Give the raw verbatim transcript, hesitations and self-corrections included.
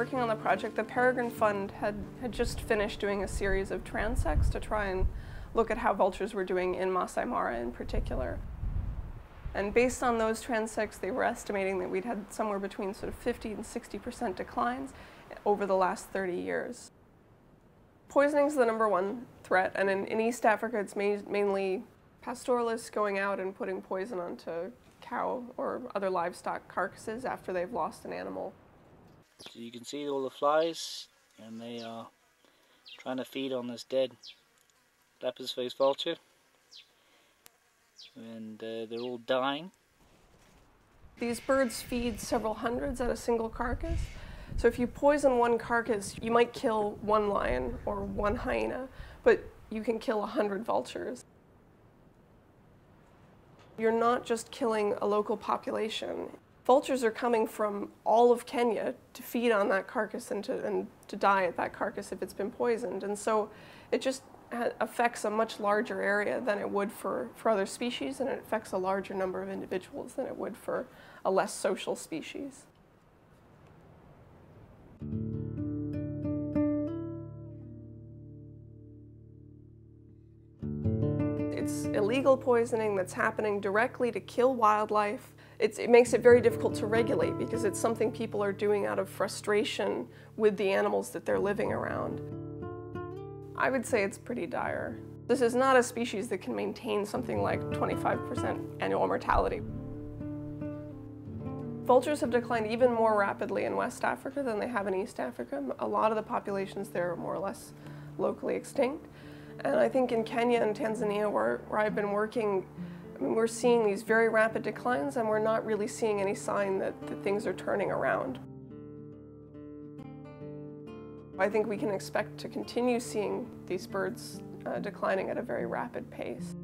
working on the project, the Peregrine Fund had, had just finished doing a series of transects to try and look at how vultures were doing in Maasai Mara in particular. And based on those transects, they were estimating that we'd had somewhere between sort of fifty and sixty percent declines over the last thirty years. Poisoning is the number one threat, and in, in East Africa it's ma mainly pastoralists going out and putting poison onto cow or other livestock carcasses after they've lost an animal. So you can see all the flies, and they are trying to feed on this dead lappet-faced vulture, and uh, they're all dying. These birds feed several hundreds at a single carcass, so if you poison one carcass you might kill one lion or one hyena, but you can kill a hundred vultures. You're not just killing a local population. Vultures are coming from all of Kenya to feed on that carcass and to, and to die at that carcass if it's been poisoned, and so it just affects a much larger area than it would for, for other species, and it affects a larger number of individuals than it would for a less social species. It's illegal poisoning that's happening directly to kill wildlife. It's, it makes it very difficult to regulate because it's something people are doing out of frustration with the animals that they're living around. I would say it's pretty dire. This is not a species that can maintain something like twenty-five percent annual mortality. Vultures have declined even more rapidly in West Africa than they have in East Africa. A lot of the populations there are more or less locally extinct. And I think in Kenya and Tanzania, where, where I've been working, I mean, we're seeing these very rapid declines, and we're not really seeing any sign that, that things are turning around. I think we can expect to continue seeing these birds uh, declining at a very rapid pace.